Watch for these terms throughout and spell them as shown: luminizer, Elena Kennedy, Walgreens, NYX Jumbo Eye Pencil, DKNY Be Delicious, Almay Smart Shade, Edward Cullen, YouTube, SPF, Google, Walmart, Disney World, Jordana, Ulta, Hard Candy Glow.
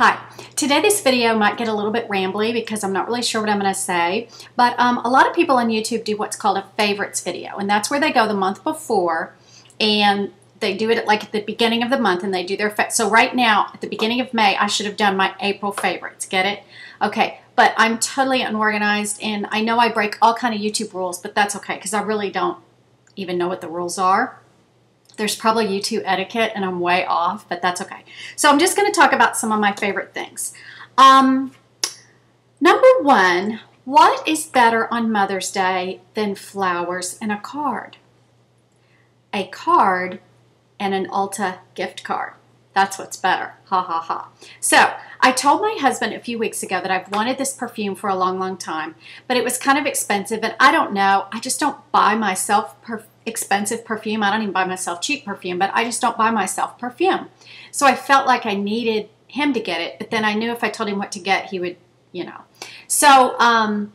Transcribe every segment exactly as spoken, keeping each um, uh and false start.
Hi. Today this video might get a little bit rambly because I'm not really sure what I'm going to say, but um, a lot of people on YouTube do what's called a favorites video, and that's where they go the month before and they do it at, like at the beginning of the month, and they do their fa so right now at the beginning of May I should have done my April favorites. Get it? Okay. But I'm totally unorganized, and I know I break all kind of YouTube rules, but that's okay because I really don't even know what the rules are. There's probably YouTube etiquette and I'm way off, but that's okay. So I'm just going to talk about some of my favorite things. Um, number one, what is better on Mother's Day than flowers and a card? A card and an Ulta gift card. That's what's better. Ha ha ha. So I told my husband a few weeks ago that I've wanted this perfume for a long, long time, but it was kind of expensive, and I don't know. I just don't buy myself perf expensive perfume. I don't even buy myself cheap perfume, but I just don't buy myself perfume. So I felt like I needed him to get it, but then I knew if I told him what to get, he would, you know. So um,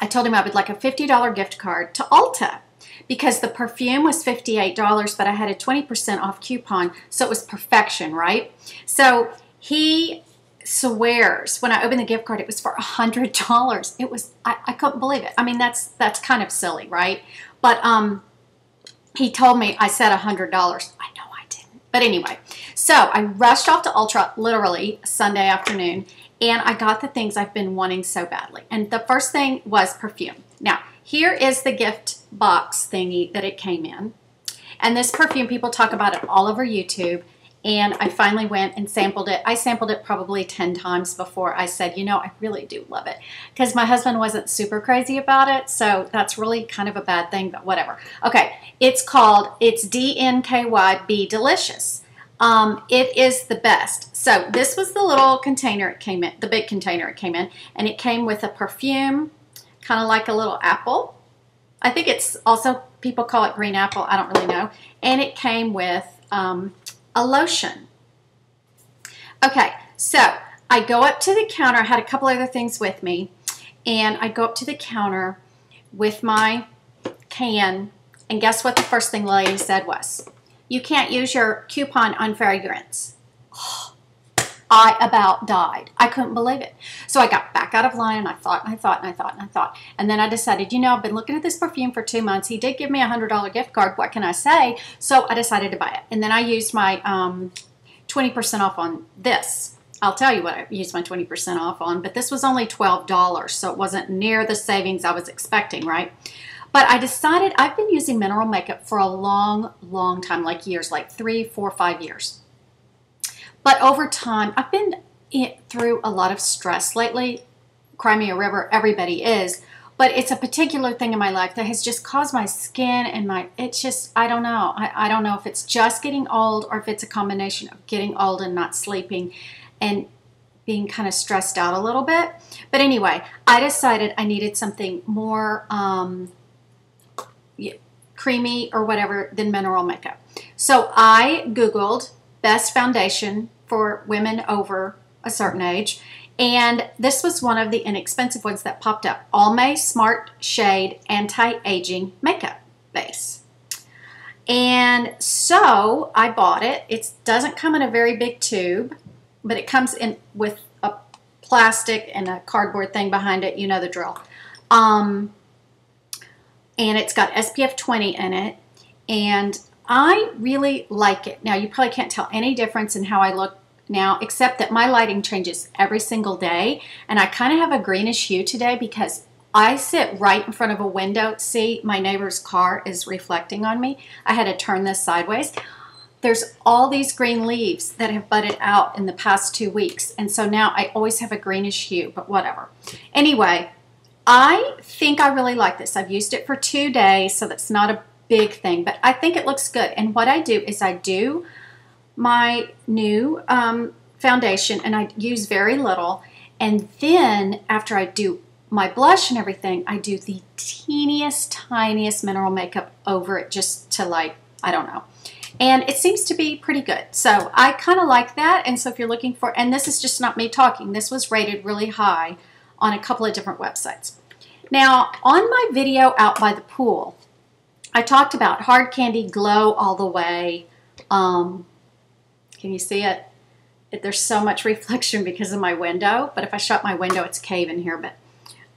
I told him I would like a fifty dollar gift card to Ulta, because the perfume was fifty-eight dollars, but I had a twenty percent off coupon, so it was perfection, right? So he swears when I opened the gift card it was for a hundred dollars. It was, I, I couldn't believe it. I mean, that's that's kind of silly, right? But um, he told me I said a hundred dollars. I know I didn't. But anyway, so I rushed off to Ulta literally Sunday afternoon, and I got the things I've been wanting so badly. And the first thing was perfume. Now, here is the gift box thingy that it came in. And this perfume, people talk about it all over YouTube. And I finally went and sampled it. I sampled it probably ten times before I said, you know, I really do love it. Because my husband wasn't super crazy about it. So that's really kind of a bad thing, but whatever. Okay, it's called, it's D K N Y Be Delicious. Um, it is the best. So this was the little container it came in, the big container it came in. And it came with a perfume, kind of like a little apple. I think it's also, people call it green apple, I don't really know. And it came with um, a lotion. Okay, so I go up to the counter. I had a couple other things with me, and I go up to the counter with my can, and guess what the first thing the lady said was, you can't use your coupon on fragrance. Oh, I about died. I couldn't believe it. So I got back out of line, and I thought, and I thought, and I thought, and I thought. And then I decided, you know, I've been looking at this perfume for two months. He did give me a one hundred dollar gift card. What can I say? So I decided to buy it. And then I used my um, twenty percent off on this. I'll tell you what I used my twenty percent off on, but this was only twelve dollars, so it wasn't near the savings I was expecting, right? But I decided I've been using mineral makeup for a long, long time, like years, like three, four, five years. But over time, I've been through a lot of stress lately. Crimea River, everybody is. But it's a particular thing in my life that has just caused my skin and my, it's just, I don't know. I, I don't know if it's just getting old or if it's a combination of getting old and not sleeping and being kind of stressed out a little bit. But anyway, I decided I needed something more um, creamy or whatever than mineral makeup. So I Googled best foundation for women over a certain age, and this was one of the inexpensive ones that popped up, Almay Smart Shade Anti-Aging Makeup Base. And so I bought it. It doesn't come in a very big tube, but it comes in with a plastic and a cardboard thing behind it. You know the drill. Um, and it's got S P F twenty in it, and I really like it. Now, you probably can't tell any difference in how I look now, except that my lighting changes every single day, and I kind of have a greenish hue today because I sit right in front of a window. See, my neighbor's car is reflecting on me. I had to turn this sideways. There's all these green leaves that have budded out in the past two weeks, and so now I always have a greenish hue, but whatever. Anyway, I think I really like this. I've used it for two days, so that's not a big thing, but I think it looks good. And what I do is I do my new um, foundation, and I use very little, and then after I do my blush and everything, I do the teeniest, tiniest mineral makeup over it just to, like, I don't know. And it seems to be pretty good. So I kind of like that. And so if you're looking for, and this is just not me talking, this was rated really high on a couple of different websites. Now, on my video out by the pool, I talked about Hard Candy Glow all the way. Um, can you see it? there's so much reflection because of my window, but if I shut my window, it's a cave in here, but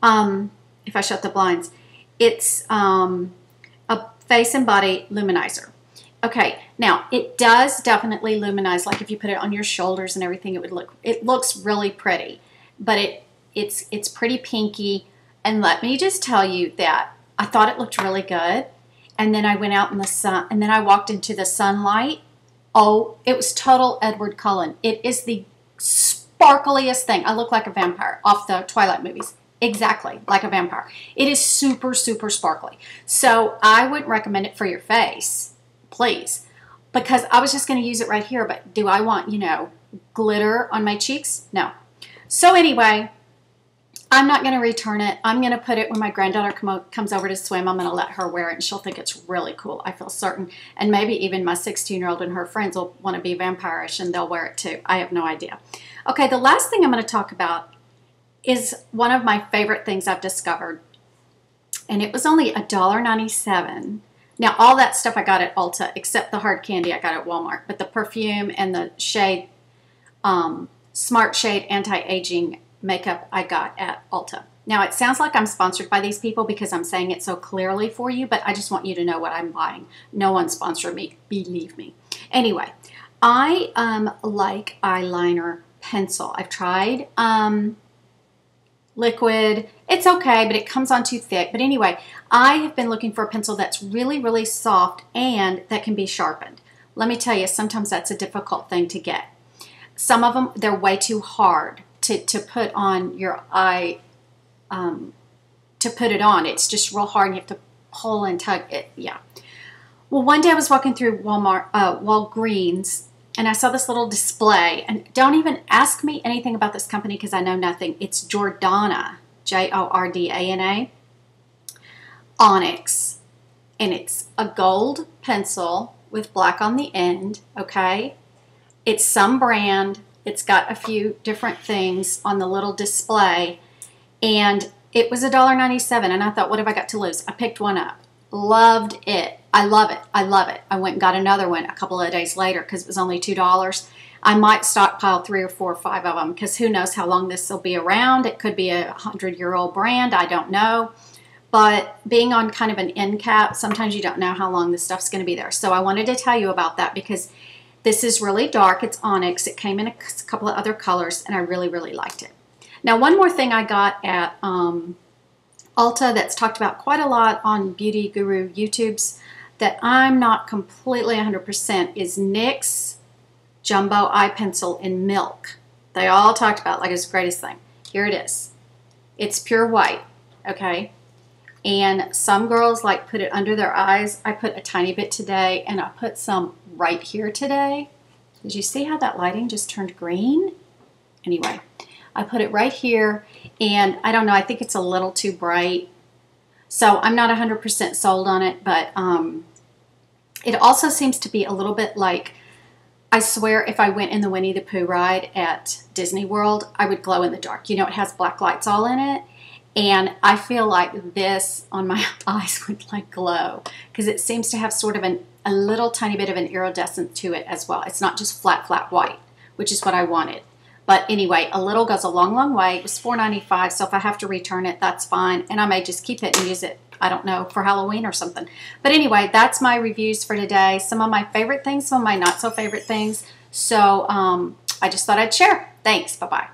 um, if I shut the blinds, it's um, a face and body luminizer. Okay, now it does definitely luminize, like if you put it on your shoulders and everything, it would look, it looks really pretty, but it it's it's pretty pinky. And let me just tell you that I thought it looked really good, and then I went out in the sun, and then I walked into the sunlight. Oh, it was total Edward Cullen. It is the sparkliest thing. I look like a vampire off the Twilight movies. Exactly, like a vampire. It is super, super sparkly. So I wouldn't recommend it for your face, please, because I was just going to use it right here, but do I want, you know, glitter on my cheeks? No. So anyway, I'm not going to return it. I'm going to put it when my granddaughter come comes over to swim. I'm going to let her wear it, and she'll think it's really cool. I feel certain. And maybe even my sixteen-year-old and her friends will want to be vampirish, and they'll wear it too. I have no idea. Okay, the last thing I'm going to talk about is one of my favorite things I've discovered, and it was only a dollar ninety-seven. Now, all that stuff I got at Ulta, except the hard candy I got at Walmart, but the perfume and the shade, um, Smart Shade Anti-Aging Makeup I got at Ulta. Now, it sounds like I'm sponsored by these people because I'm saying it so clearly for you, but I just want you to know what I'm buying. No one sponsored me, believe me. Anyway, I um, like eyeliner pencil. I've tried um, liquid. It's okay, but it comes on too thick. But anyway, I have been looking for a pencil that's really, really soft and that can be sharpened. Let me tell you, sometimes that's a difficult thing to get. Some of them, they're way too hard to, to put on your eye, um, to put it on. It's just real hard, and you have to pull and tug it. Yeah. Well, one day I was walking through Walmart, uh, Walgreens, and I saw this little display. And don't even ask me anything about this company because I know nothing. It's Jordana, J O R D A N A, Onyx. And it's a gold pencil with black on the end, okay? It's some brand. It's got a few different things on the little display. And it was a dollar ninety-seven. And I thought, what have I got to lose? I picked one up. Loved it. I love it. I love it. I went and got another one a couple of days later because it was only two dollars. I might stockpile three or four or five of them because who knows how long this will be around. It could be a hundred-year-old brand. I don't know. But being on kind of an end cap, sometimes you don't know how long this stuff's going to be there. So I wanted to tell you about that because this is really dark. It's Onyx. It came in a couple of other colors, and I really, really liked it. Now, one more thing I got at um, Ulta that's talked about quite a lot on Beauty Guru YouTubes that I'm not completely one hundred percent is N Y X Jumbo Eye Pencil in Milk. They all talked about like it's the greatest thing. Here it is. It's pure white, okay? And some girls like put it under their eyes. I put a tiny bit today, and I put some right here today. Did you see how that lighting just turned green? Anyway, I put it right here, and I don't know, I think it's a little too bright. So I'm not one hundred percent sold on it, but um, it also seems to be a little bit like, I swear if I went in the Winnie the Pooh ride at Disney World, I would glow in the dark. You know, it has black lights all in it. And I feel like this on my eyes would like glow because it seems to have sort of an, a little tiny bit of an iridescent to it as well. It's not just flat, flat white, which is what I wanted. But anyway, a little goes a long, long way. It was four ninety-five, so if I have to return it, that's fine. And I may just keep it and use it, I don't know, for Halloween or something. But anyway, that's my reviews for today. Some of my favorite things, some of my not so favorite things. So um, I just thought I'd share. Thanks. Bye-bye.